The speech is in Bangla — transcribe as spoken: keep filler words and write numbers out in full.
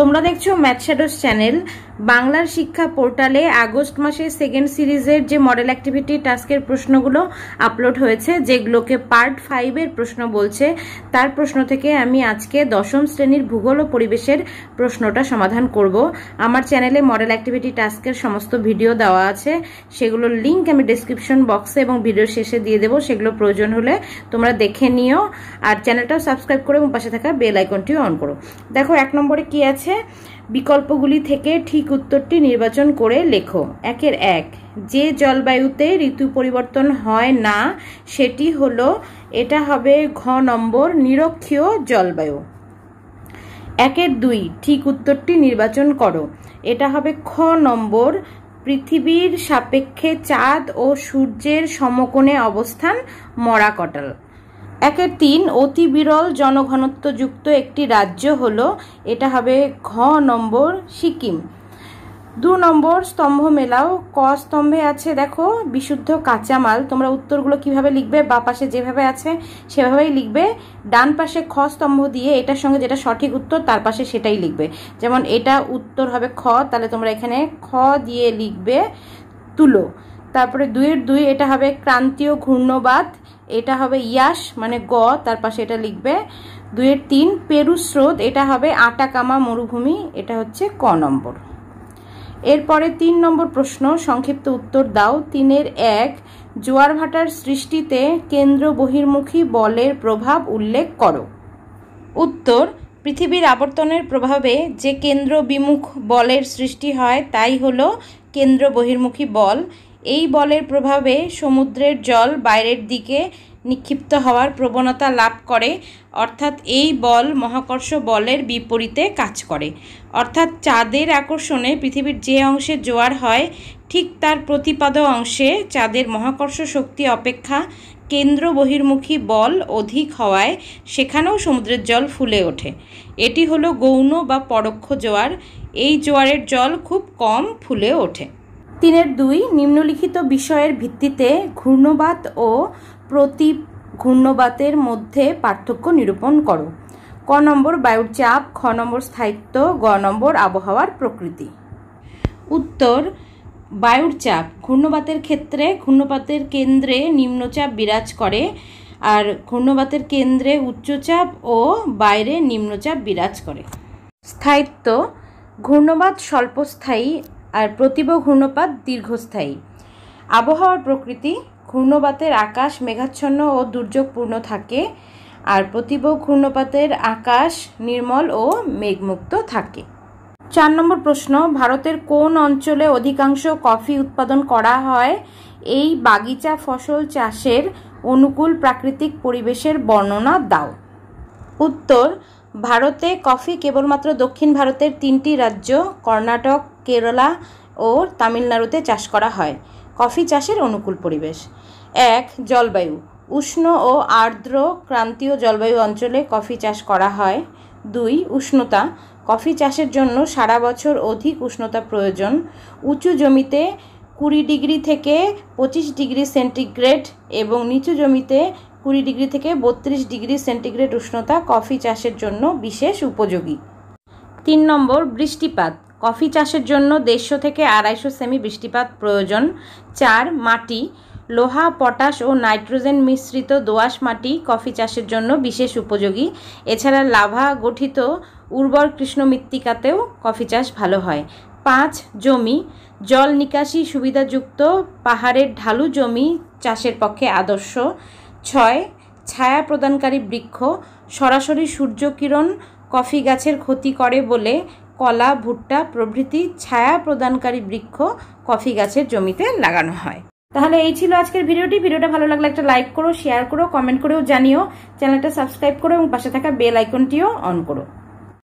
তোমরা দেখছো ম্যাথ শ্যাডোজ চ্যানেল। বাংলার শিক্ষা পোর্টালে আগস্ট মাসের সেকেন্ড সিরিজের যে মডেল অ্যাক্টিভিটি টাস্কের প্রশ্নগুলো আপলোড হয়েছে, যেগুলোকে পার্ট ফাইভের প্রশ্ন বলছে, তার প্রশ্ন থেকে আমি আজকে দশম শ্রেণীর ভূগোল ও পরিবেশের প্রশ্নটা সমাধান করব। আমার চ্যানেলে মডেল অ্যাক্টিভিটি টাস্কের সমস্ত ভিডিও দেওয়া আছে, সেগুলোর লিঙ্ক আমি ডেসক্রিপশন বক্সে এবং ভিডিওর শেষে দিয়ে দেবো, সেগুলো প্রয়োজন হলে তোমরা দেখে নিও। আর চ্যানেলটাও সাবস্ক্রাইব করে এবং পাশে থাকা বেল আইকনটিও অন করো। দেখো এক নম্বরে কি আছে, বিকল্পগুলি থেকে ঠিক উত্তরটি নির্বাচন করে লেখো। একের এক, যে জলবায়ুতে ঋতু পরিবর্তন হয় না সেটি হলো, এটা হবে ঘ নম্বর নিরক্ষীয় জলবায়ু। একের দুই, ঠিক উত্তরটি নির্বাচন করো, এটা হবে খ নম্বর পৃথিবীর সাপেক্ষে চাঁদ ও সূর্যের সমকোণে অবস্থান মরাকটাল। একের তিন, অতি বিরল জনঘনত্বযুক্ত একটি রাজ্য হলো, এটা হবে ঘ নম্বর সিকিম। দু নম্বর স্তম্ভ মেলাও, ক স্তম্ভে আছে দেখো বিশুদ্ধ কাঁচামাল। তোমরা উত্তরগুলো কিভাবে লিখবে, বা পাশে যেভাবে আছে সেভাবেই লিখবে। ডান পাশে খ স্তম্ভ দিয়ে এটার সঙ্গে যেটা সঠিক উত্তর তার পাশে সেটাই লিখবে। যেমন এটা উত্তর হবে খ, তাহলে তোমরা এখানে খ দিয়ে লিখবে তুলো। তারপরে দুইয়ের দুই, এটা হবে ক্রান্তীয় ঘূর্ণবাত, এটা হবে ইয়াস মানে গ, তার পাশে এটা লিখবে। দুইয়ের তিন, পেরু স্রোত, এটা হবে আটাকামা মরুভূমি, এটা হচ্ছে ক নম্বর। এরপরে তিন নম্বর প্রশ্ন, সংক্ষিপ্ত উত্তর দাও। তিনের এক, জোয়ার ভাটার সৃষ্টিতে কেন্দ্র বহির্মুখী বলের প্রভাব উল্লেখ করো। উত্তর, পৃথিবীর আবর্তনের প্রভাবে যে কেন্দ্র বিমুখ বলের সৃষ্টি হয় তাই হলো কেন্দ্র বহির্মুখী বল। এই বলের প্রভাবে সমুদ্রের জল বাইরের দিকে নিক্ষিপ্ত হওয়ার প্রবণতা লাভ করে, অর্থাৎ এই বল মহাকর্ষ বলের বিপরীতে কাজ করে। অর্থাৎ চাঁদের আকর্ষণে পৃথিবীর যে অংশে জোয়ার হয় ঠিক তার প্রতিপাদ অংশে চাঁদের মহাকর্ষ শক্তি অপেক্ষা কেন্দ্র বহির্মুখী বল অধিক হওয়ায় সেখানেও সমুদ্রের জল ফুলে ওঠে। এটি হলো গৌণ বা পরোক্ষ জোয়ার। এই জোয়ারের জল খুব কম ফুলে ওঠে। তিনের দুই, নিম্নলিখিত বিষয়ের ভিত্তিতে ঘূর্ণবাত ও প্রতি ঘূর্ণবাতের মধ্যে পার্থক্য নিরূপণ করো। ক নম্বর বায়ুর চাপ, খ নম্বর স্থায়িত্ব, গ নম্বর আবহাওয়ার প্রকৃতি। উত্তর, বায়ুর চাপ, ঘূর্ণবাতের ক্ষেত্রে ঘূর্ণবাতের কেন্দ্রে নিম্নচাপ বিরাজ করে, আর ঘূর্ণবাতের কেন্দ্রে উচ্চচাপ ও বাইরে নিম্নচাপ বিরাজ করে। স্থায়িত্ব, ঘূর্ণবাত স্বল্পস্থায়ী আর প্রতিব ঘূর্ণপাত দীর্ঘস্থায়ী। আবহাওয়ার প্রকৃতি, ঘূর্ণপাতের আকাশ মেঘাচ্ছন্ন ও দুর্যোগপূর্ণ থাকে, আর প্রতিব ঘূর্ণপাতের আকাশ নির্মল ও মেঘমুক্ত থাকে। চার নম্বর প্রশ্ন, ভারতের কোন অঞ্চলে অধিকাংশ কফি উৎপাদন করা হয়? এই বাগিচা ফসল চাষের অনুকূল প্রাকৃতিক পরিবেশের বর্ণনা দাও। উত্তর, ভারতে কফি কেবলমাত্র দক্ষিণ ভারতের তিনটি রাজ্য কর্ণাটক, কেরালা ও তামিলনাড়ুতে চাষ করা হয়। কফি চাষের অনুকূল পরিবেশ। এক, জলবায়ু, উষ্ণ ও আর্দ্র ক্রান্তীয় জলবায়ু অঞ্চলে কফি চাষ করা হয়। দুই, উষ্ণতা, কফি চাষের জন্য সারা বছর অধিক উষ্ণতা প্রয়োজন। উঁচু জমিতে কুড়ি ডিগ্রি থেকে পঁচিশ ডিগ্রি সেন্টিগ্রেড এবং নিচু জমিতে কুড়ি ডিগ্রি থেকে বত্রিশ ডিগ্রি সেন্টিগ্রেড উষ্ণতা কফি চাষের জন্য বিশেষ উপযোগী। তিন নম্বর বৃষ্টিপাত, কফি চাষের জন্য দেড়শো থেকে আড়াইশো সেমি বৃষ্টিপাত প্রয়োজন। চার, মাটি, লোহা, পটাশ ও নাইট্রোজেন মিশ্রিত দোআঁশ মাটি কফি চাষের জন্য বিশেষ উপযোগী। এছাড়া লাভা গঠিত উর্বর কৃষ্ণ মৃত্তিকাতেও কফি চাষ ভালো হয়। পাঁচ, জমি, জল নিকাশি সুবিধাযুক্ত পাহাড়ের ঢালু জমি চাষের পক্ষে আদর্শ। ছয়, ছায়া প্রদানকারী বৃক্ষ, সরাসরি সূর্যকিরণ কফি গাছের ক্ষতি করে বলে কলা, ভুট্টা প্রভৃতি ছায়া প্রদানকারী বৃক্ষ কফি গাছের জমিতে লাগানো হয়। তাহলে এই ছিল আজকের ভিডিওটি। ভিডিওটা ভালো লাগলে একটা লাইক করো, শেয়ার করো, কমেন্ট করেও জানিও। চ্যানেলটা সাবস্ক্রাইব করো এবং পাশে থাকা বেল আইকনটিও অন করো।